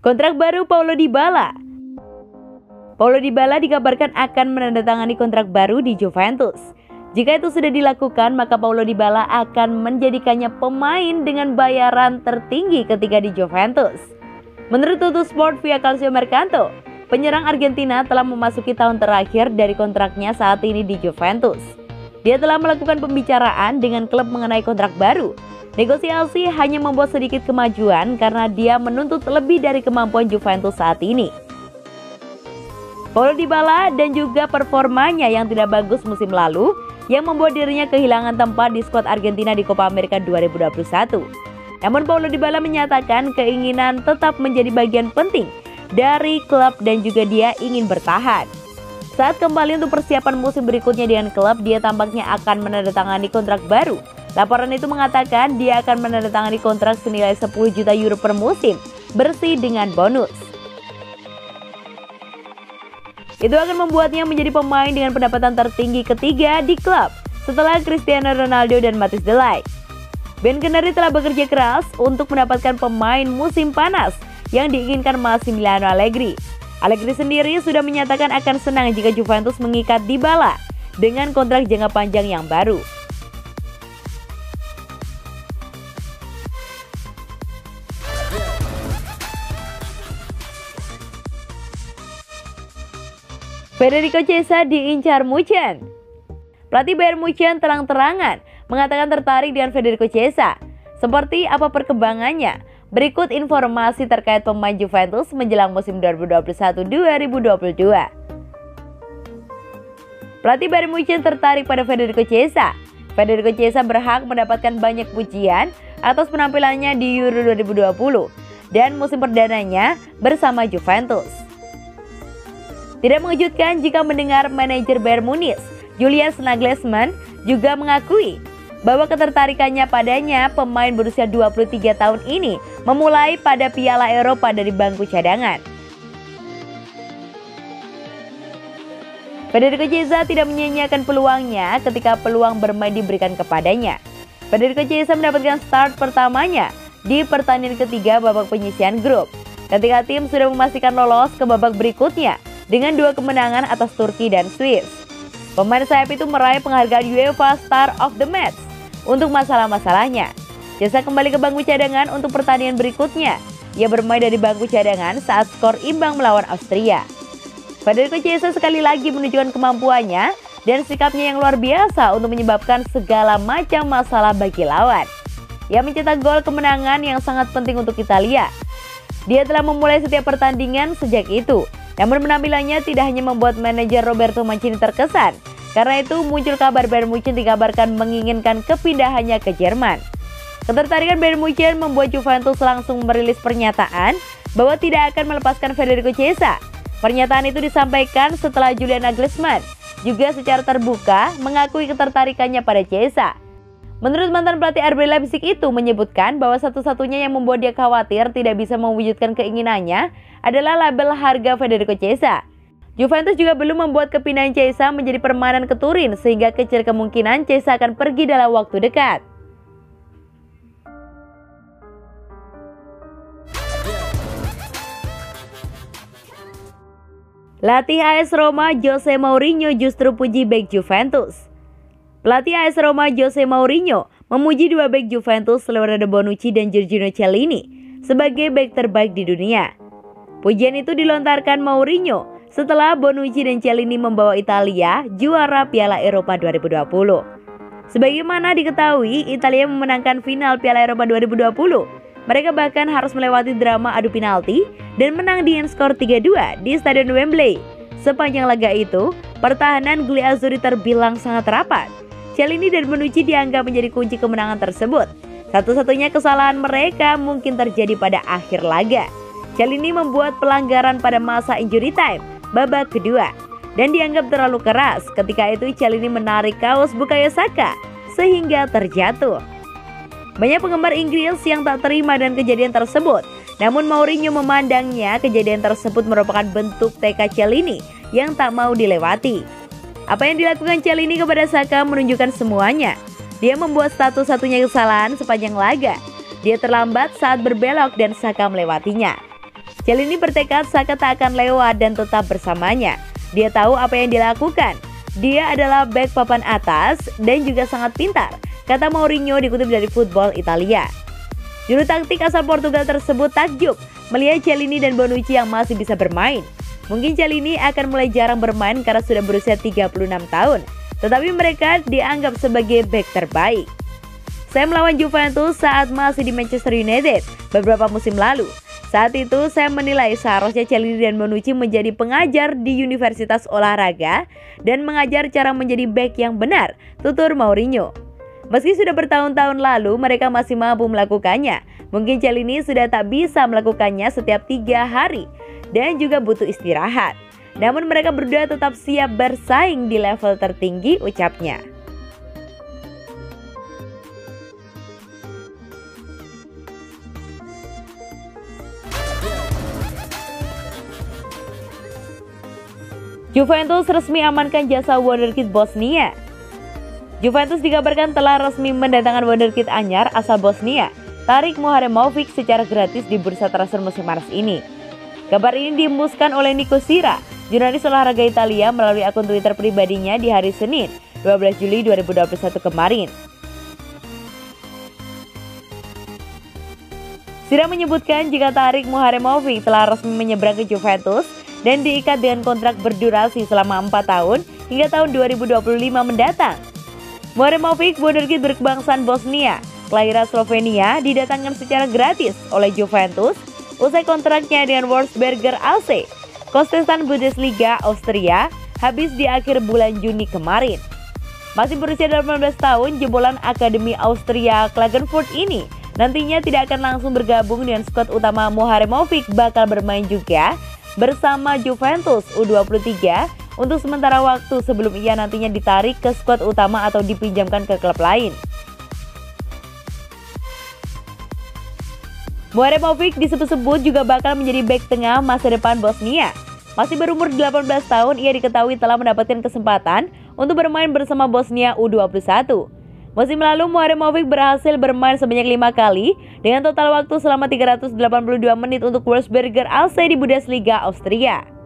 Kontrak baru Paulo Dybala. Paulo Dybala dikabarkan akan menandatangani kontrak baru di Juventus. Jika itu sudah dilakukan, maka Paulo Dybala akan menjadikannya pemain dengan bayaran tertinggi ketika di Juventus. Menurut Tuttosport via Calciomercato, penyerang Argentina telah memasuki tahun terakhir dari kontraknya saat ini di Juventus. Dia telah melakukan pembicaraan dengan klub mengenai kontrak baru. Negosiasi hanya membuat sedikit kemajuan karena dia menuntut lebih dari kemampuan Juventus saat ini. Paulo Dybala dan juga performanya yang tidak bagus musim lalu yang membuat dirinya kehilangan tempat di skuad Argentina di Copa America 2021. Namun Paulo Dybala menyatakan keinginan tetap menjadi bagian penting dari klub dan juga dia ingin bertahan. Saat kembali untuk persiapan musim berikutnya dengan klub, dia tampaknya akan menandatangani kontrak baru. Laporan itu mengatakan dia akan menandatangani kontrak senilai 10 juta euro per musim bersih dengan bonus. Itu akan membuatnya menjadi pemain dengan pendapatan tertinggi ketiga di klub setelah Cristiano Ronaldo dan Matthijs de Ligt. Ben Kenari telah bekerja keras untuk mendapatkan pemain musim panas yang diinginkan Massimiliano Allegri. Allegri sendiri sudah menyatakan akan senang jika Juventus mengikat Dybala dengan kontrak jangka panjang yang baru. Federico Chiesa diincar Munchen. Pelatih Bayern Munchen terang-terangan mengatakan tertarik dengan Federico Chiesa. Seperti apa perkembangannya? Berikut informasi terkait pemain Juventus menjelang musim 2021-2022. Pelatih Bayern Munchen tertarik pada Federico Chiesa. Federico Chiesa berhak mendapatkan banyak pujian atas penampilannya di Euro 2020 dan musim perdananya bersama Juventus. Tidak mengejutkan jika mendengar manajer Bayern Munich, Julian Nagelsmann, juga mengakui bahwa ketertarikannya padanya pemain berusia 23 tahun ini memulai pada Piala Eropa dari bangku cadangan. Federico Chiesa tidak menyia-nyiakan peluangnya ketika peluang bermain diberikan kepadanya. Federico Chiesa mendapatkan start pertamanya di pertandingan ketiga babak penyisihan grup, ketika tim sudah memastikan lolos ke babak berikutnya dengan dua kemenangan atas Turki dan Swiss. Pemain sayap itu meraih penghargaan UEFA Star of the Match untuk masalah-masalahnya. Chiesa kembali ke bangku cadangan untuk pertandingan berikutnya. Ia bermain dari bangku cadangan saat skor imbang melawan Austria. Federico Chiesa sekali lagi menunjukkan kemampuannya dan sikapnya yang luar biasa untuk menyebabkan segala macam masalah bagi lawan. Ia mencetak gol kemenangan yang sangat penting untuk Italia. Dia telah memulai setiap pertandingan sejak itu. Namun penampilannya tidak hanya membuat manajer Roberto Mancini terkesan. Karena itu muncul kabar Bayern Munchen dikabarkan menginginkan kepindahannya ke Jerman. Ketertarikan Bayern Munchen membuat Juventus langsung merilis pernyataan bahwa tidak akan melepaskan Federico Chiesa. Pernyataan itu disampaikan setelah Julian Nagelsmann juga secara terbuka mengakui ketertarikannya pada Chiesa. Menurut mantan pelatih RB Leipzig itu menyebutkan bahwa satu-satunya yang membuat dia khawatir tidak bisa mewujudkan keinginannya adalah label harga Federico Chiesa. Juventus juga belum membuat kepindahan Chiesa menjadi permanen ke Turin sehingga kecil kemungkinan Chiesa akan pergi dalam waktu dekat. Pelatih AS Roma Jose Mourinho justru puji bek Juventus. Pelatih AS Roma Jose Mourinho memuji dua bek Juventus, Leonardo Bonucci dan Giorgio Chiellini, sebagai bek terbaik di dunia. Pujian itu dilontarkan Mourinho setelah Bonucci dan Chiellini membawa Italia juara Piala Eropa 2020. Sebagaimana diketahui, Italia memenangkan final Piala Eropa 2020. Mereka bahkan harus melewati drama adu penalti dan menang dengan skor 3-2 di Stadion Wembley. Sepanjang laga itu, pertahanan Gli Azzurri terbilang sangat rapat. Chiellini dan Bonucci dianggap menjadi kunci kemenangan tersebut. Satu-satunya kesalahan mereka mungkin terjadi pada akhir laga. Chiellini membuat pelanggaran pada masa injury time babak kedua dan dianggap terlalu keras. Ketika itu Chiellini menarik kaos Bukayo Saka sehingga terjatuh. Banyak penggemar Inggris yang tak terima dengan kejadian tersebut. Namun Mourinho memandangnya kejadian tersebut merupakan bentuk tekad Chiellini yang tak mau dilewati. Apa yang dilakukan Chiellini kepada Saka menunjukkan semuanya. Dia membuat satu-satunya kesalahan sepanjang laga. Dia terlambat saat berbelok dan Saka melewatinya. Chiellini bertekad Saka tak akan lewat dan tetap bersamanya. Dia tahu apa yang dilakukan. Dia adalah bek papan atas dan juga sangat pintar, kata Mourinho dikutip dari Football Italia. Juru taktik asal Portugal tersebut takjub melihat Chiellini dan Bonucci yang masih bisa bermain. Mungkin Chiellini akan mulai jarang bermain karena sudah berusia 36 tahun, tetapi mereka dianggap sebagai bek terbaik. Saya melawan Juventus saat masih di Manchester United beberapa musim lalu. Saat itu saya menilai seharusnya Chiellini dan Bonucci menjadi pengajar di Universitas Olahraga dan mengajar cara menjadi bek yang benar, tutur Mourinho. Meski sudah bertahun-tahun lalu, mereka masih mampu melakukannya. Mungkin Chiellini sudah tak bisa melakukannya setiap 3 hari dan juga butuh istirahat. Namun mereka berdua tetap siap bersaing di level tertinggi, ucapnya. Juventus resmi amankan jasa wonderkid Bosnia. Juventus dikabarkan telah resmi mendatangkan wonderkid anyar asal Bosnia, Tarik Muharemovic, secara gratis di bursa transfer musim panas ini. Kabar ini dihembuskan oleh Nico Sira, jurnalis olahraga Italia, melalui akun Twitter pribadinya di hari Senin, 12 Juli 2021 kemarin. Sira menyebutkan jika Tarik Muharemovic telah resmi menyeberang ke Juventus dan diikat dengan kontrak berdurasi selama 4 tahun hingga tahun 2025 mendatang. Muharemovic, wonderkid berkebangsaan Bosnia, kelahiran Slovenia, didatangkan secara gratis oleh Juventus usai kontraknya dengan Wolfsberger AC, kontestan Bundesliga Austria, habis di akhir bulan Juni kemarin. Masih berusia 18 tahun, jebolan Akademi Austria Klagenfurt ini nantinya tidak akan langsung bergabung dengan skuad utama. Muharemovic bakal bermain juga bersama Juventus U23 untuk sementara waktu sebelum ia nantinya ditarik ke skuad utama atau dipinjamkan ke klub lain. Muharemovic disebut-sebut juga bakal menjadi bek tengah masa depan Bosnia. Masih berumur 18 tahun, ia diketahui telah mendapatkan kesempatan untuk bermain bersama Bosnia U21. Musim lalu Muharemovic berhasil bermain sebanyak 5 kali dengan total waktu selama 382 menit untuk Wolfsberger AC di Bundesliga Austria.